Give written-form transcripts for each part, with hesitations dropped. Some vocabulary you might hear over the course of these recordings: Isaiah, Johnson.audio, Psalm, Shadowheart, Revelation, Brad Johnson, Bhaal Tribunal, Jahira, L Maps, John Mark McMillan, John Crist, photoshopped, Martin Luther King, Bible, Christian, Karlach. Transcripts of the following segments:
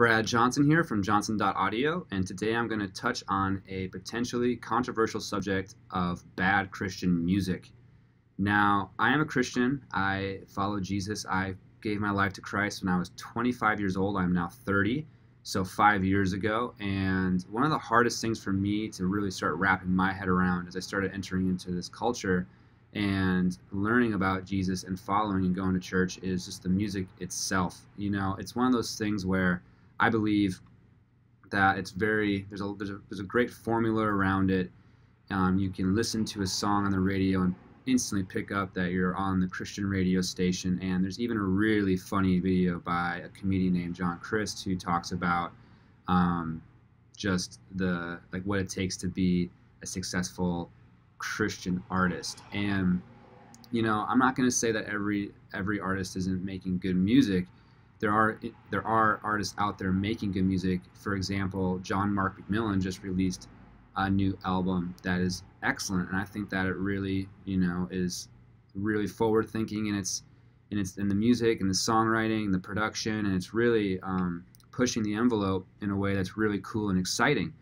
Brad Johnson here from Johnson.audio, and today I'm going to touch on a potentially controversial subject of bad Christian music. Now, I am a Christian. I follow Jesus. I gave my life to Christ when I was 25 years old. I'm now 30, so 5 years ago. And one of the hardest things for me to really start wrapping my head around as I started entering into this culture and learning about Jesus and following and going to church is just the music itself. You know, it's one of those things where I believe that it's there's a great formula around it. You can listen to a song on the radio and instantly pick up that you're on the Christian radio station, and there's even a really funny video by a comedian named John Crist who talks about just what it takes to be a successful Christian artist. And you know, I'm not going to say that every artist isn't making good music. There are artists out there making good music. For example, John Mark McMillan just released a new album that is excellent, and I think that it really, you know, is really forward thinking, and it's in the music and the songwriting and the production, and it's really pushing the envelope in a way that's really cool and exciting.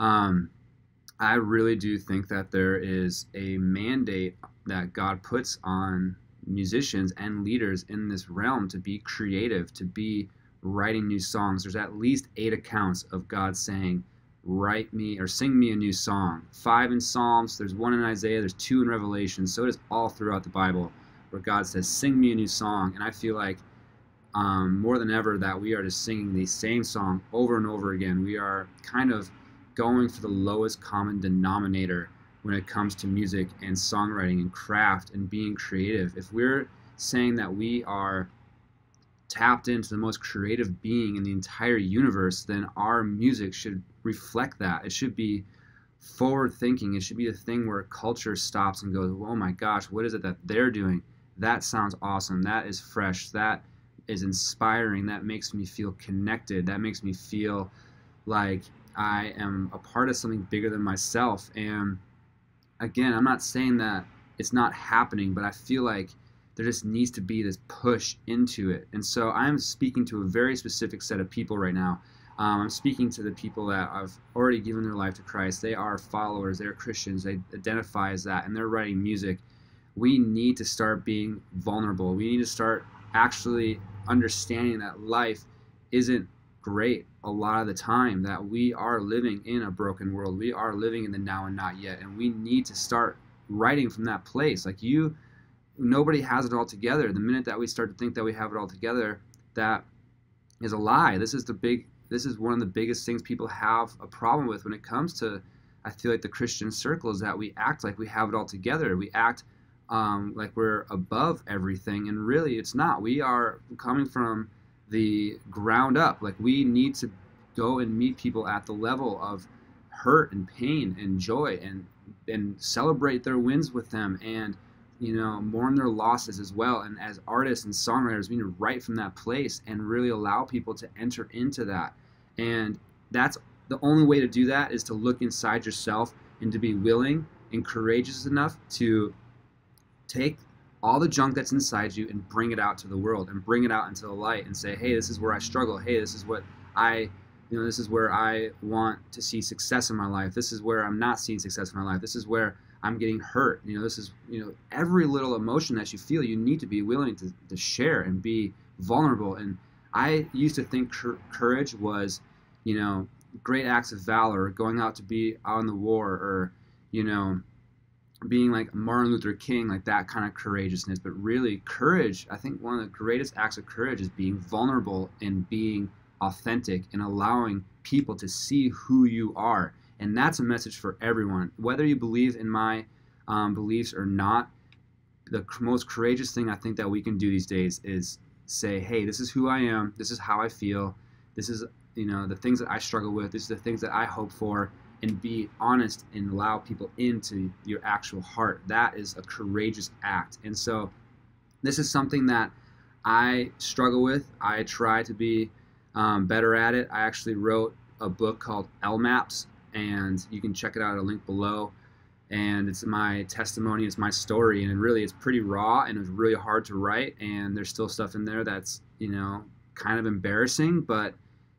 I really do think that there is a mandate that God puts on musicians and leaders in this realm to be creative, to be writing new songs. There's at least 8 accounts of God saying, write me or sing me a new song. 5 in Psalms, there's 1 in Isaiah, there's 2 in Revelation. So it is all throughout the Bible where God says, sing me a new song. And I feel like more than ever that we are just singing the same song over and over again. We are kind of going for the lowest common denominator when it comes to music and songwriting and craft and being creative. If we're saying that we are tapped into the most creative being in the entire universe, then our music should reflect that. It should be forward thinking. It should be a thing where culture stops and goes, oh my gosh, what is it that they're doing? That sounds awesome. That is fresh. That is inspiring. That makes me feel connected. That makes me feel like I am a part of something bigger than myself. And again, I'm not saying that it's not happening, but I feel like there just needs to be this push into it. And so I'm speaking to a very specific set of people right now. I'm speaking to the people that have already given their life to Christ. They are followers, they're Christians, they identify as that, and they're writing music. We need to start being vulnerable. We need to start actually understanding that life isn't great a lot of the time, that we are living in a broken world. We are living in the now and not yet, and we need to start writing from that place. Like, nobody has it all together. The minute that we start to think that we have it all together, that is a lie. This is one of the biggest things people have a problem with when it comes to, I feel like, the Christian circle, is that we act like we have it all together. We act like we're above everything, and really it's not. We are coming from the ground up. Like, we need to go and meet people at the level of hurt and pain and joy, and celebrate their wins with them, and, you know, mourn their losses as well. And as artists and songwriters, we need to write from that place and really allow people to enter into that. And that's the only way to do that, is to look inside yourself and to be willing and courageous enough to take all the junk that's inside you and bring it out to the world, and bring it out into the light, and say, hey, this is where I struggle. Hey, this is what I, you know, this is where I want to see success in my life. This is where I'm not seeing success in my life. This is where I'm getting hurt. You know, this is, you know, every little emotion that you feel, you need to be willing to share and be vulnerable. And I used to think courage was, you know, great acts of valor, going out to be out in the war, or, you know, being like Martin Luther King, like that kind of courageousness. But really, courage, I think one of the greatest acts of courage is being vulnerable and being authentic and allowing people to see who you are. And that's a message for everyone. Whether you believe in my beliefs or not, the most courageous thing I think that we can do these days is say, hey, this is who I am, this is how I feel, this is, you know, the things that I struggle with, this is the things that I hope for. And be honest and allow people into your actual heart. That is a courageous act. And so this is something that I struggle with. I try to be better at it. I actually wrote a book called L Maps, and you can check it out at a link below. And it's my testimony, it's my story, and really it's pretty raw, and it's really hard to write, and there's still stuff in there that's, you know, kind of embarrassing, but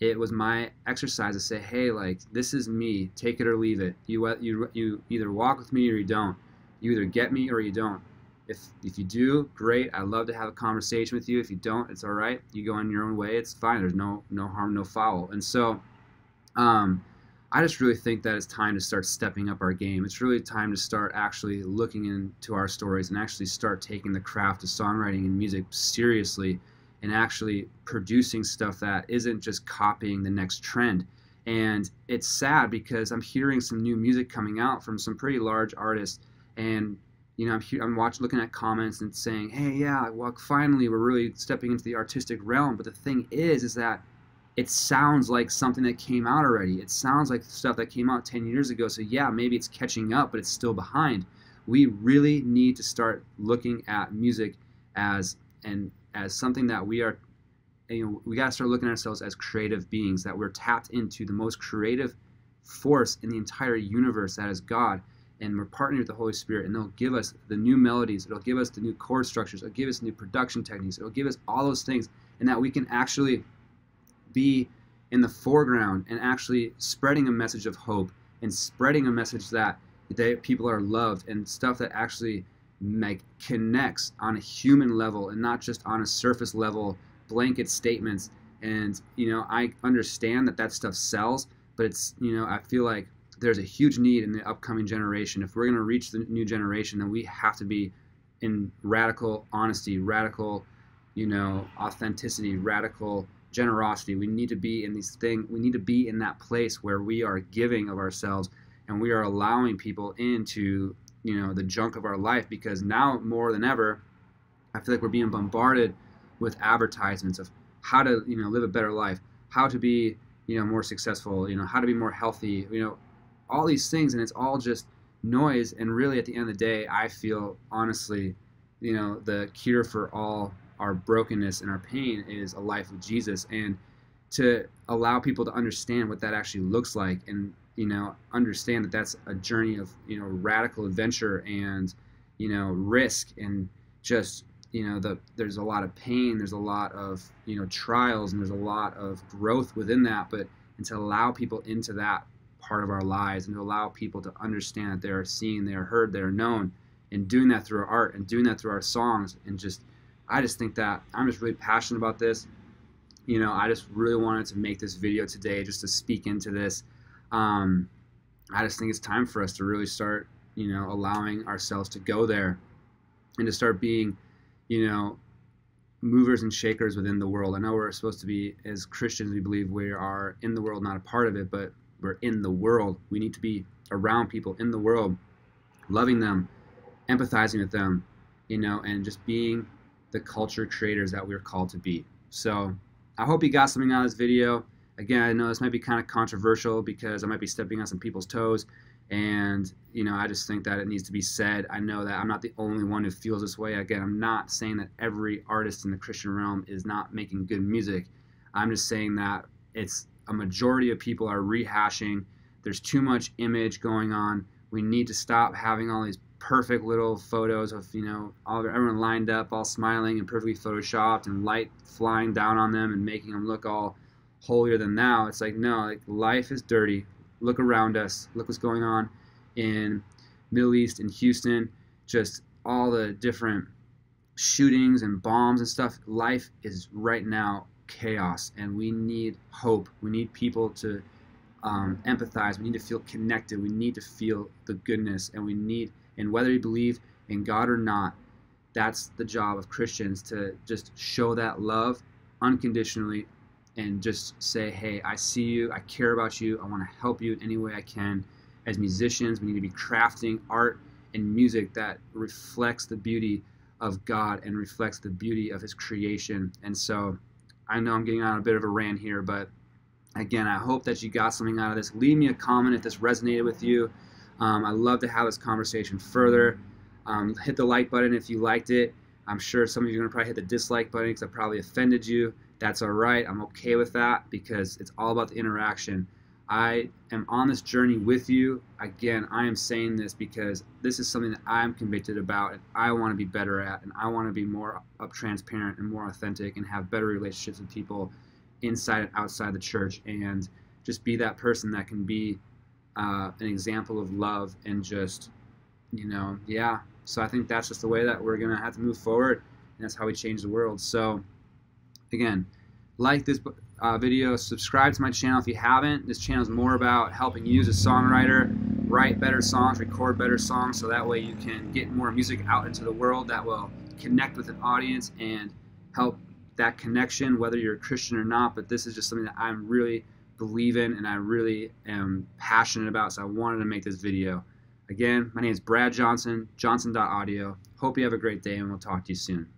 it was my exercise to say, hey, like, this is me, take it or leave it. You either walk with me or you don't. You either get me or you don't. If you do, great, I'd love to have a conversation with you. If you don't, it's all right. You go on your own way, it's fine. There's no harm, no foul. And so I just really think that it's time to start stepping up our game. It's really time to start actually looking into our stories and actually start taking the craft of songwriting and music seriously and actually producing stuff that isn't just copying the next trend. And it's sad because I'm hearing some new music coming out from some pretty large artists, and you know, I'm looking at comments and saying, hey, yeah, well, finally we're really stepping into the artistic realm. But the thing is that it sounds like something that came out already. It sounds like stuff that came out 10 years ago. So yeah, maybe it's catching up, but it's still behind. We really need to start looking at music as something that we are, you know, we gotta start looking at ourselves as creative beings, that we're tapped into the most creative force in the entire universe, that is God. And we're partnering with the Holy Spirit, and they'll give us the new melodies, it'll give us the new chord structures, it'll give us new production techniques, it'll give us all those things, and that we can actually be in the foreground and actually spreading a message of hope and spreading a message that people are loved, and stuff that actually like connects on a human level and not just on a surface level blanket statements. And you know, I understand that stuff sells, but it's, you know, I feel like there's a huge need in the upcoming generation. If we're going to reach the new generation, then we have to be in radical honesty, radical, you know, authenticity, radical generosity. We need to be in these things. We need to be in that place where we are giving of ourselves and we are allowing people into, you know, the junk of our life, because now more than ever, I feel like we're being bombarded with advertisements of how to, you know, live a better life, how to be, you know, more successful, you know, how to be more healthy, you know, all these things, and it's all just noise. And really at the end of the day, I feel honestly, you know, the cure for all our brokenness and our pain is a life with Jesus, and to allow people to understand what that actually looks like, and you know, understand that that's a journey of, you know, radical adventure and, you know, risk, and just, you know, there's a lot of pain, there's a lot of, you know, trials, and there's a lot of growth within that, and to allow people into that part of our lives, and to allow people to understand that they are seen, they are heard, they are known, and doing that through our art and doing that through our songs. And just, I just think that I'm just really passionate about this. You know, I just really wanted to make this video today just to speak into this. I just think it's time for us to really start, you know, allowing ourselves to go there and to start being, you know, movers and shakers within the world. I know we're supposed to be, as Christians, we believe we are in the world, not a part of it, but we're in the world. We need to be around people in the world, loving them, empathizing with them, you know, and just being the culture creators that we're called to be. So I hope you got something out of this video. Again, I know this might be kind of controversial because I might be stepping on some people's toes, and you know, I just think that it needs to be said. I know that I'm not the only one who feels this way. Again, I'm not saying that every artist in the Christian realm is not making good music. I'm just saying that it's a majority of people are rehashing. There's too much image going on. We need to stop having all these perfect little photos of, you know, everyone lined up, all smiling and perfectly photoshopped, and light flying down on them and making them look all holier than thou. It's like, no, like, life is dirty. Look around us. Look what's going on in Middle East, in Houston, just all the different shootings and bombs and stuff. Life is right now chaos, and we need hope. We need people to empathize. We need to feel connected. We need to feel the goodness, and we need, and whether you believe in God or not, that's the job of Christians, to just show that love unconditionally and just say, hey, I see you, I care about you, I want to help you in any way I can. As musicians, we need to be crafting art and music that reflects the beauty of God and reflects the beauty of his creation. And so I know I'm getting on a bit of a rant here, but again, I hope that you got something out of this. Leave me a comment if this resonated with you. I'd love to have this conversation further. Hit the like button if you liked it. I'm sure some of you are going to probably hit the dislike button because I probably offended you. That's all right. I'm okay with that because it's all about the interaction. I am on this journey with you. Again, I am saying this because this is something that I'm convicted about, and I want to be better at, and I want to be more transparent and more authentic and have better relationships with people inside and outside the church, and just be that person that can be an example of love and just, you know, yeah. So I think that's just the way that we're going to have to move forward, and that's how we change the world. So again, like this video, subscribe to my channel if you haven't. This channel is more about helping you as a songwriter write better songs, record better songs, so that way you can get more music out into the world that will connect with an audience and help that connection, whether you're a Christian or not. But this is just something that I really believe in and I really am passionate about, so I wanted to make this video. Again, my name is Brad Johnson, Johnson.audio. Hope you have a great day, and we'll talk to you soon.